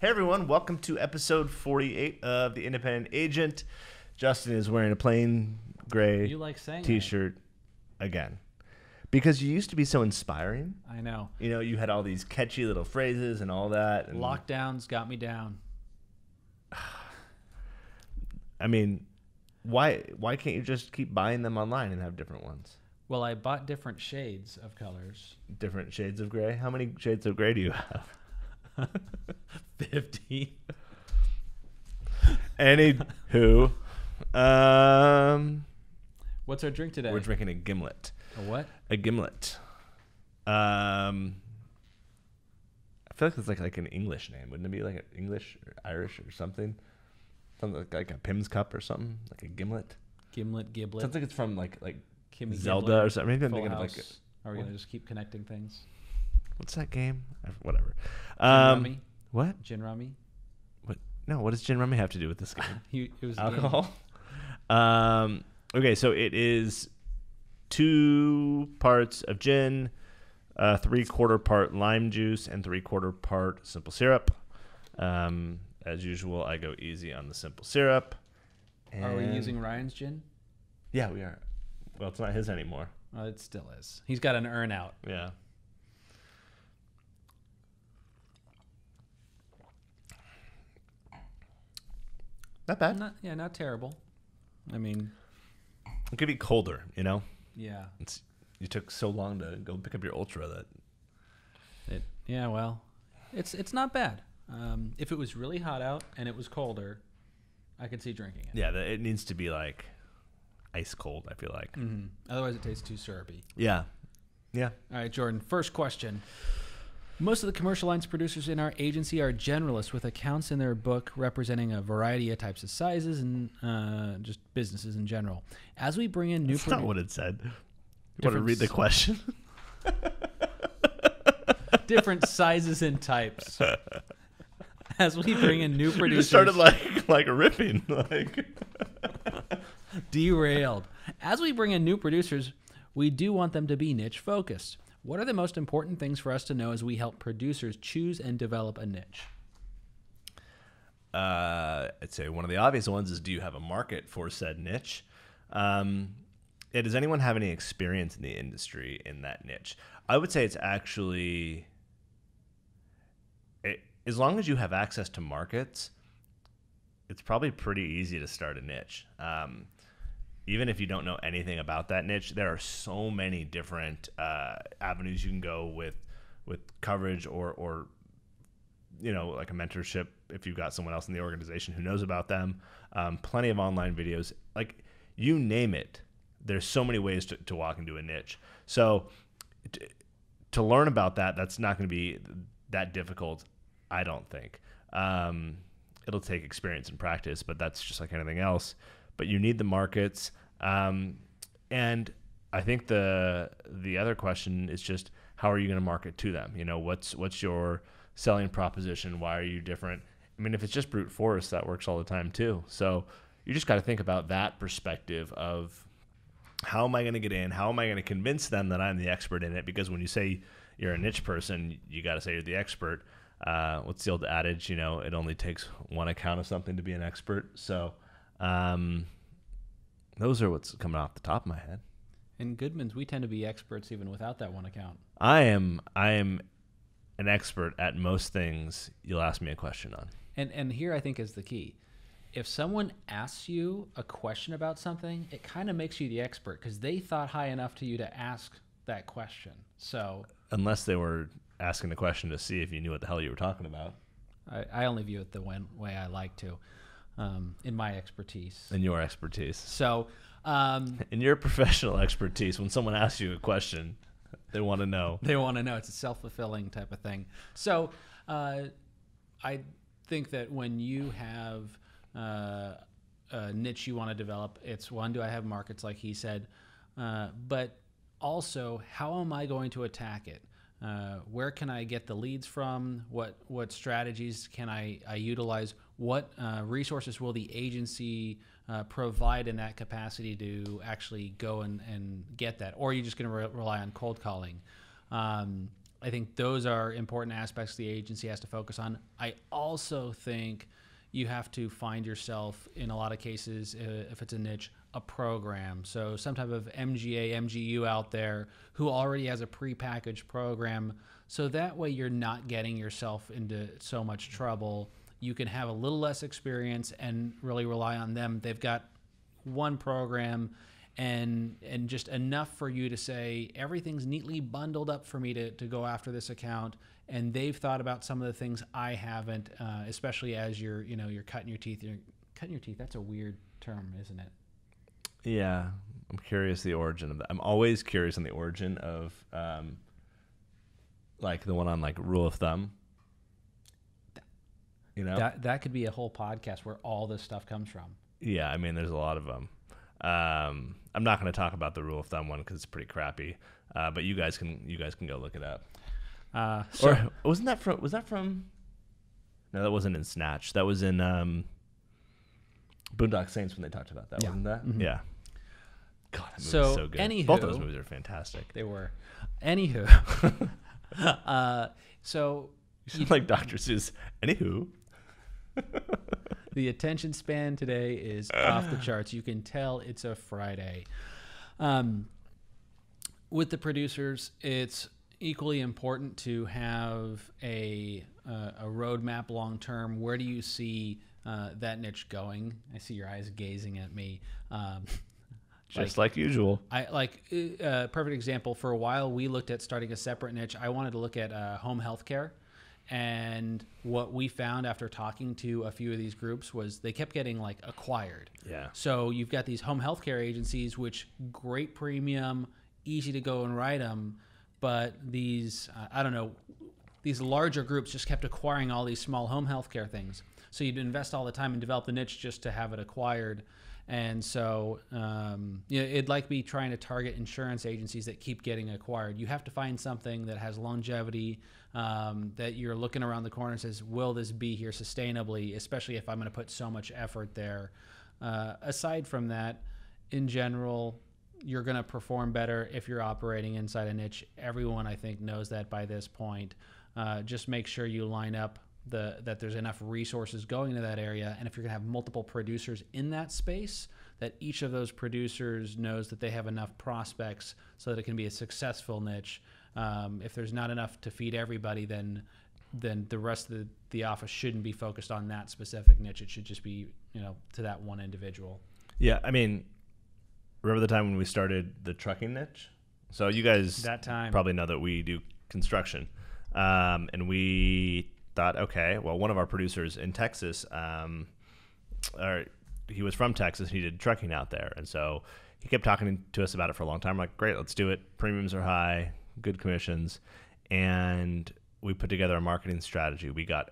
Hey everyone, welcome to episode 48 of The Independent Agent. Justin is wearing a plain gray t-shirt again. Because you used to be so inspiring. I know. You know, you had all these catchy little phrases and all that. And lockdowns got me down. I mean, why can't you just keep buying them online and have different ones? Well, I bought different shades of colors. Different shades of gray? How many shades of gray do you have? 50. Anywho, what's our drink today? We're drinking a gimlet. A what? A gimlet. I feel like it's like an English name. Wouldn't it be like an English or Irish or something? Something like a Pim's cup or something, like a gimlet. Gimlet. Sounds like it's from like Kimmy Zelda Gimlet, or something. Maybe I'm thinking of like. Are we gonna just keep connecting things? What's that game? Whatever. Gin rummy. What? Gin rummy. What? No. What does gin rummy have to do with this game? It was alcohol. Okay, so it is 2 parts of gin, 3/4 part lime juice, and 3/4 part simple syrup. As usual, I go easy on the simple syrup. And are we using Ryan's gin? Yeah, we are. Well, it's not his anymore. Well, it still is. He's got an earn out. Yeah. Not bad. Not terrible. I mean, it could be colder, you know? Yeah. You took so long to go pick up your Ultra that. Well, it's not bad. If it was really hot out and it was colder, I could see drinking it. Yeah, it needs to be like ice cold, I feel like. Mm-hmm. Otherwise, it tastes too syrupy. Yeah. Yeah. All right, Jordan, first question. Most of the commercial lines producers in our agency are generalists with accounts in their book representing a variety of types of sizes and just businesses in general. As we bring in new... That's not what it said. You want to read the question? Different sizes and types. As we bring in new producers... You just started like ripping. Like derailed. As we bring in new producers, we do want them to be niche focused. What are the most important things for us to know as we help producers choose and develop a niche? I'd say one of the obvious ones is, do you have a market for said niche? Does anyone have any experience in the industry in that niche? I would say it's actually, as long as you have access to markets, it's probably pretty easy to start a niche. Even if you don't know anything about that niche, there are so many different avenues you can go with coverage or you know, like a mentorship if you've got someone else in the organization who knows about them. Plenty of online videos. Like, you name it, there's so many ways to walk into a niche. So to learn about that, that's not going to be that difficult, I don't think. It'll take experience and practice, but that's just like anything else. But you need the markets, and I think the other question is just, how are you going to market to them? You know, what's your selling proposition? Why are you different? I mean, if it's just brute force, that works all the time too. So you just got to think about that perspective of, how am I going to get in? How am I going to convince them that I'm the expert in it? Because when you say you're a niche person, you got to say you're the expert. What's the old adage? You know, it only takes one account of something to be an expert. So. Those are what's coming off the top of my head. In Goodman's, we tend to be experts even without that one account. I am an expert at most things you'll ask me a question on. And here I think is the key. If someone asks you a question about something, it kind of makes you the expert because they thought high enough to you to ask that question. So unless they were asking the question to see if you knew what the hell you were talking about. I only view it the way I like to. In my expertise. In your expertise. So, in your professional expertise, when someone asks you a question, they want to know. They want to know. It's a self-fulfilling type of thing. So, I think that when you have a niche you want to develop, it's one, do I have markets, like he said, but also, how am I going to attack it? Where can I get the leads from? What strategies can I utilize? What resources will the agency provide in that capacity to actually go and get that? Or are you just going to rely on cold calling? I think those are important aspects the agency has to focus on. I also think you have to find yourself, in a lot of cases, if it's a niche, a program. So some type of MGA, MGU out there who already has a prepackaged program. So that way you're not getting yourself into so much trouble. You can have a little less experience and really rely on them. They've got one program and just enough for you to say, everything's neatly bundled up for me to go after this account. And they've thought about some of the things I haven't, especially as you're cutting your teeth. You're cutting your teeth. That's a weird term, isn't it? Yeah. I'm curious the origin of that. I'm always curious on the origin of, like the one on like rule of thumb. You know? That could be a whole podcast where all this stuff comes from. Yeah, I mean, there's a lot of them. I'm not going to talk about the rule of thumb one because it's pretty crappy. But you guys can go look it up. Was that from? No, that wasn't in Snatch. That was in Boondock Saints when they talked about that, wasn't that? Mm-hmm. Yeah. God, that movie's so good. Anywho, both of those movies are fantastic. They were. Anywho, so you sound like Dr. Seuss. Anywho. The attention span today is off the charts. You can tell it's a Friday. With the producers, it's equally important to have a roadmap long term. Where do you see that niche going? I see your eyes gazing at me. Just like usual. Perfect example. For a while, we looked at starting a separate niche. I wanted to look at home healthcare. And what we found after talking to a few of these groups was they kept getting like acquired. Yeah. So you've got these home healthcare agencies, which great premium, easy to go and write them. But these, these larger groups just kept acquiring all these small home healthcare things. So you'd invest all the time and develop the niche just to have it acquired. And so, it'd like be trying to target insurance agencies that keep getting acquired. You have to find something that has longevity, that you're looking around the corner and says, will this be here sustainably, especially if I'm going to put so much effort there. Aside from that, in general, you're going to perform better if you're operating inside a niche. Everyone, I think, knows that by this point. Just make sure you line up that there's enough resources going to that area. And if you're going to have multiple producers in that space, that each of those producers knows that they have enough prospects so that it can be a successful niche. If there's not enough to feed everybody, then the rest of the office shouldn't be focused on that specific niche. It should just be, to that one individual. Yeah. I mean, remember the time when we started the trucking niche? So you guys probably know that we do construction. And we thought, okay, well, one of our producers in Texas, he was from Texas, he did trucking out there. And so he kept talking to us about it for a long time. I'm like, great, let's do it. Premiums are high, good commissions. And we put together a marketing strategy. We got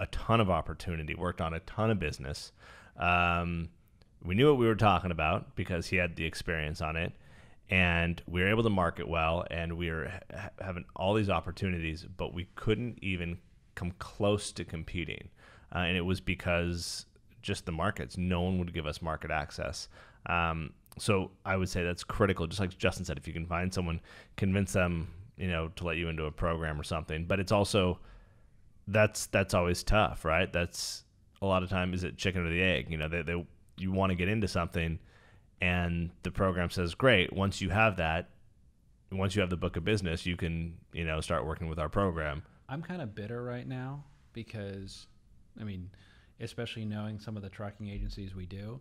a ton of opportunity, worked on a ton of business. We knew what we were talking about because he had the experience on it, and we were able to market well, and we were having all these opportunities, but we couldn't even come close to competing. And it was because just the markets, no one would give us market access. So I would say that's critical. Just like Justin said, if you can find someone, convince them, to let you into a program or something. But it's also, that's always tough, right? That's a lot of time, is it chicken or the egg? You want to get into something, and the program says, great, once you have that, once you have the book of business, you can, start working with our program. I'm kind of bitter right now because, especially knowing some of the trucking agencies we do,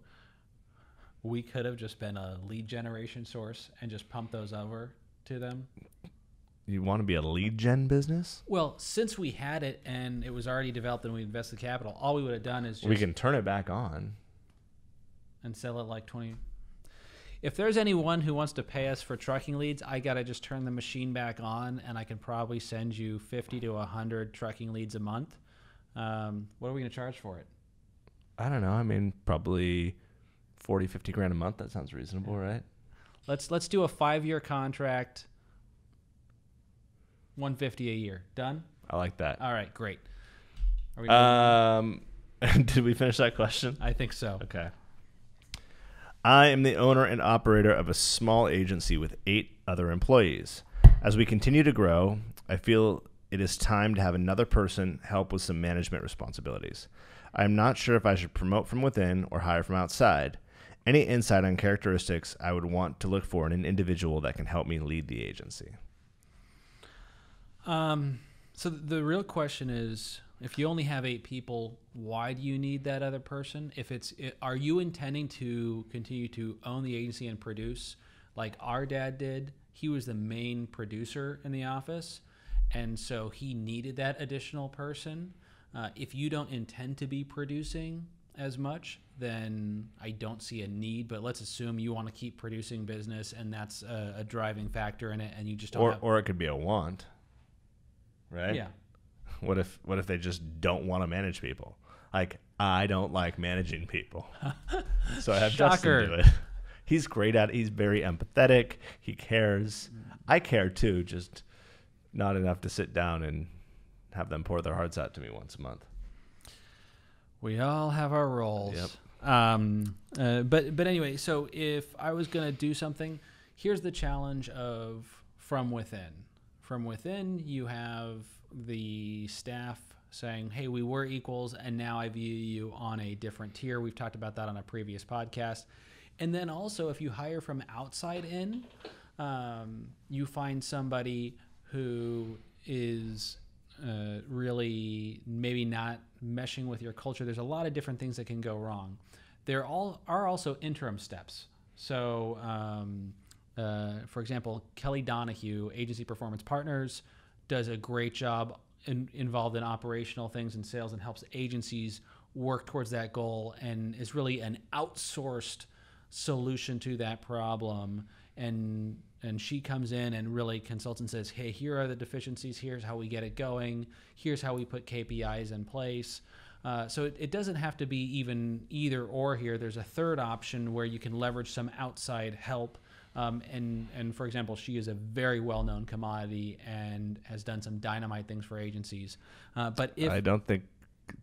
we could have just been a lead generation source and just pumped those over to them. You want to be a lead gen business? Well, since we had it and it was already developed and we invested capital, all we would have done is just... We can turn it back on. And sell it like 20. If there's anyone who wants to pay us for trucking leads, I got to just turn the machine back on, and I can probably send you 50 to 100 trucking leads a month. What are we going to charge for it? I don't know. Probably 40, 50 grand a month. That sounds reasonable, right? Let's do a 5-year contract, 150 a year. Done? I like that. All right, great. Are we did we finish that question? I think so. Okay. I am the owner and operator of a small agency with 8 other employees. As we continue to grow, I feel it is time to have another person help with some management responsibilities. I am not sure if I should promote from within or hire from outside. Any insight on characteristics I would want to look for in an individual that can help me lead the agency? So the real question is, if you only have 8 people, why do you need that other person? If it's, are you intending to continue to own the agency and produce like our dad did? He was the main producer in the office, and so he needed that additional person. If you don't intend to be producing as much, then I don't see a need, but let's assume you want to keep producing business and that's a driving factor in it, and you just don't or it could be a want, right? Yeah. What if they just don't want to manage people? Like, I don't like managing people. So I have Shocker. Justin do it. He's great at it. He's very empathetic. He cares. I care too, just not enough to sit down and have them pour their hearts out to me once a month. We all have our roles. Yep. But anyway, so if I was going to do something, here's the challenge of from within. From within, you have the staff saying, hey, we were equals, and now I view you on a different tier. We've talked about that on a previous podcast. And then also, if you hire from outside in, you find somebody who is really maybe not meshing with your culture. There's a lot of different things that can go wrong. There are also interim steps. So, for example, Kelly Donahue, Agency Performance Partners, does a great job involved in operational things and sales, and helps agencies work towards that goal, and is really an outsourced solution to that problem. And she comes in and really consults and says, hey, here are the deficiencies. Here's how we get it going. Here's how we put KPIs in place. So it doesn't have to be even either or here. There's a third option where you can leverage some outside help. And for example, she is a very well-known commodity and has done some dynamite things for agencies. But if I don't think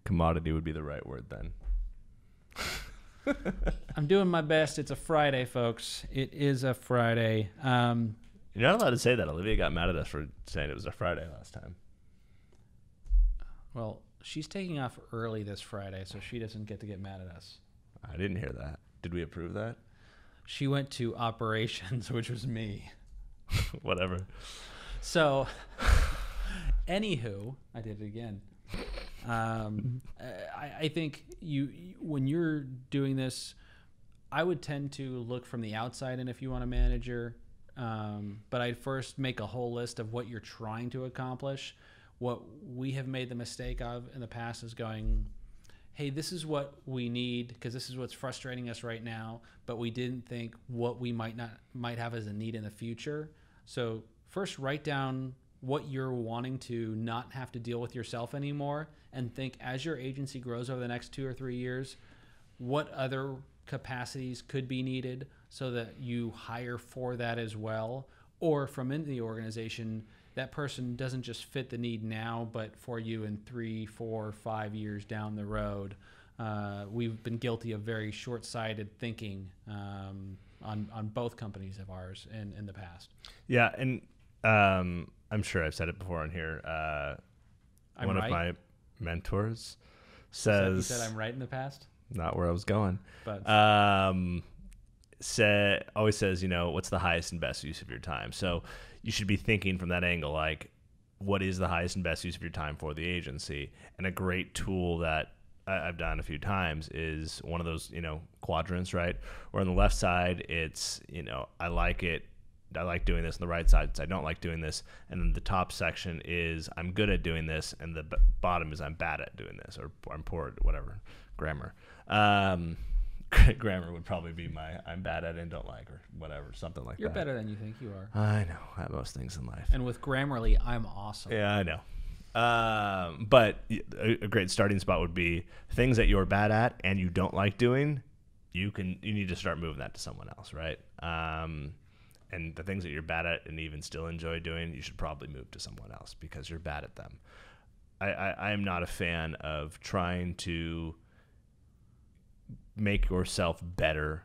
commodity would be the right word then. I'm doing my best. It's a Friday, folks. It is a Friday. You're not allowed to say that. Olivia got mad at us for saying it was a Friday last time. Well, she's taking off early this Friday, so she doesn't get mad at us. I didn't hear that. Did we approve that? She went to operations, which was me. Whatever. So, anywho, I did it again. I think when you're doing this, I would tend to look from the outside in if you want a manager, but I'd first make a whole list of what you're trying to accomplish. What we have made the mistake of in the past is going, hey, this is what we need because this is what's frustrating us right now, but we didn't think what we might have as a need in the future. So first write down what you're wanting to not have to deal with yourself anymore, and think as your agency grows over the next 2 or 3 years, what other capacities could be needed so that you hire for that as well, or from in the organization, that person doesn't just fit the need now, but for you in 3, 4, 5 years down the road. We've been guilty of very short-sighted thinking on both companies of ours in the past. Yeah, and I'm sure I've said it before on here. One of my mentors says... You said I'm right in the past? Not where I was going. But always says, you know, what's the highest and best use of your time? So you should be thinking from that angle, like, what is the highest and best use of your time for the agency? And a great tool that I've done a few times is one of those, you know, quadrants, right? Where on the left side, it's, you know, I like doing this, and the right side is I don't like doing this, and then the top section is I'm good at doing this, and the bottom is I'm bad at doing this, or I'm poor at whatever, grammar. Grammar would probably be my I'm bad at and don't like, or whatever, something like that. You're better than you think you are. I know, at most things in life. And with Grammarly, I'm awesome. Yeah, I know. But a great starting spot would be things that you're bad at and you don't like doing, you need to start moving that to someone else, right? And the things that you're bad at and even still enjoy doing, you should probably move to someone else because you're bad at them. I am not a fan of trying to make yourself better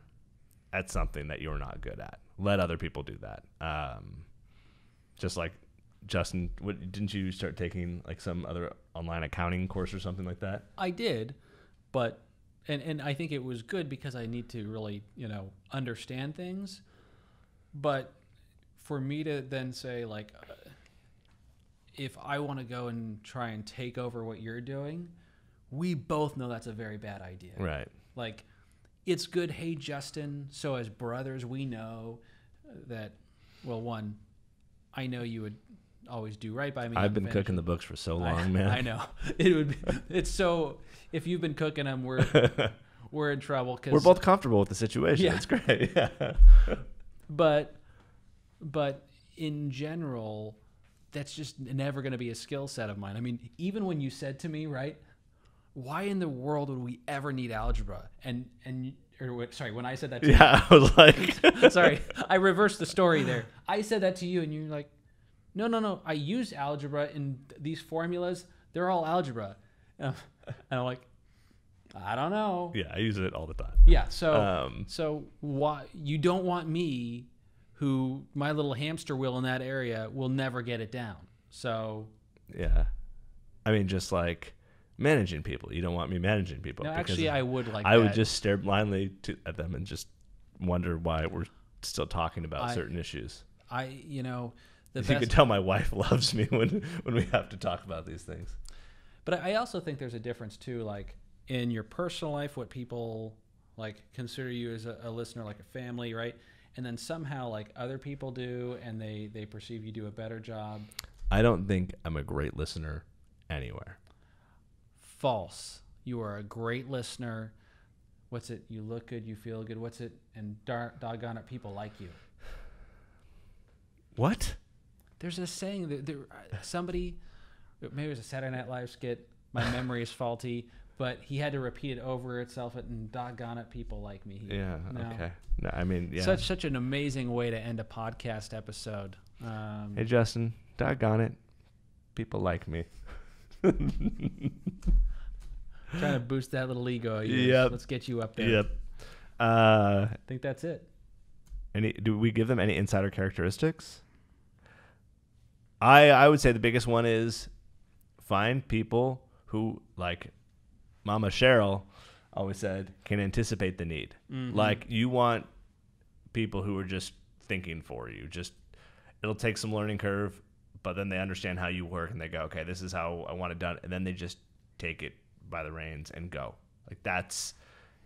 at something that you're not good at. Let other people do that. just like Justin, didn't you start taking like some other online accounting course or something like that? I did, but and I think it was good because I need to really, you know, understand things. But for me to then say like, if I want to go and try and take over what you're doing, we both know that's a very bad idea. Right. Like, it's good. Hey, Justin. So as brothers, we know that, well, one, I know you would always do right by me. I've been cooking the books for so long, man. I know. It would be, it's so, if you've been cooking them, we're in trouble. 'Cause we're both comfortable with the situation. Yeah. It's great. Yeah. But in general, that's just never going to be a skill set of mine. I mean, even when you said to me, right, why in the world would we ever need algebra? Sorry, when I said that to you. Yeah, I was like. Sorry, I reversed the story there. I said that to you, and you're like, no, I use algebra in these formulas. They're all algebra. And I'm like, I don't know. Yeah, I use it all the time. Yeah, so why you don't want me, who my little hamster wheel in that area will never get it down. So. Yeah. I mean, just like managing people. You don't want me managing people. No, actually, I would like that. I would just stare blindly at them and just wonder why we're still talking about certain issues. You can tell my wife loves me when we have to talk about these things. But I also think there's a difference too, like in your personal life, what people like consider you as a listener, like a family, right? And then somehow like other people do, and they perceive you do a better job. I don't think I'm a great listener anywhere. False. You are a great listener. What's it? You look good. You feel good. What's it? And doggone it, people like you. What? There's a saying that somebody, maybe it was a Saturday Night Live skit. My memory is faulty. But he had to repeat it over itself, and doggone it, people like me. Yeah, no. Okay. No, I mean, yeah. Such an amazing way to end a podcast episode. Hey, Justin, doggone it, people like me. Trying to boost that little ego. Yeah. Let's get you up there. Yep. I think that's it. Do we give them any insider characteristics? I would say the biggest one is find people who, like Mama Cheryl always said, can anticipate the need. Mm-hmm. Like, you want people who are just thinking for you. Just, it'll take some learning curve, but then they understand how you work and they go, okay, this is how I want it done. And then they just take it by the reins and go. Like,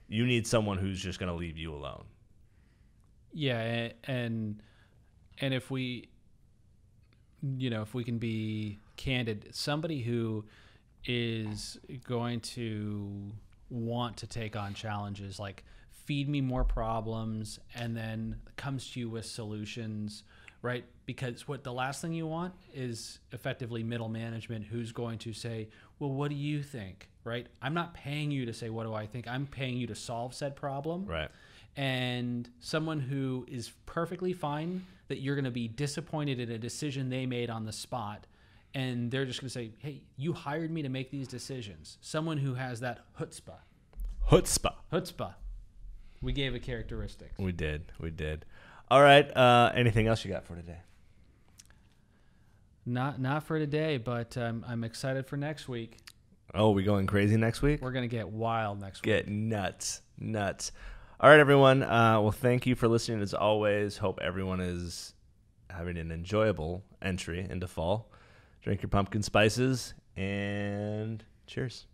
you need someone who's just going to leave you alone. Yeah. And if we, you know, if we can be candid, somebody who is going to want to take on challenges, like feed me more problems and then comes to you with solutions, right? Because what the last thing you want is effectively middle management who's going to say, well, what do you think, right? I'm not paying you to say, what do I think? I'm paying you to solve said problem. Right. And someone who is perfectly fine that you're going to be disappointed in a decision they made on the spot, and they're just going to say, hey, you hired me to make these decisions. Someone who has that chutzpah. Chutzpah. Chutzpah. We gave a characteristic. We did. We did. All right. Anything else you got for today? Not for today, but I'm excited for next week. Oh, we going crazy next week? We're going to get wild next week. Get nuts. Nuts. All right, everyone. Well, thank you for listening as always. Hope everyone is having an enjoyable entry into fall. Drink your pumpkin spices, and cheers.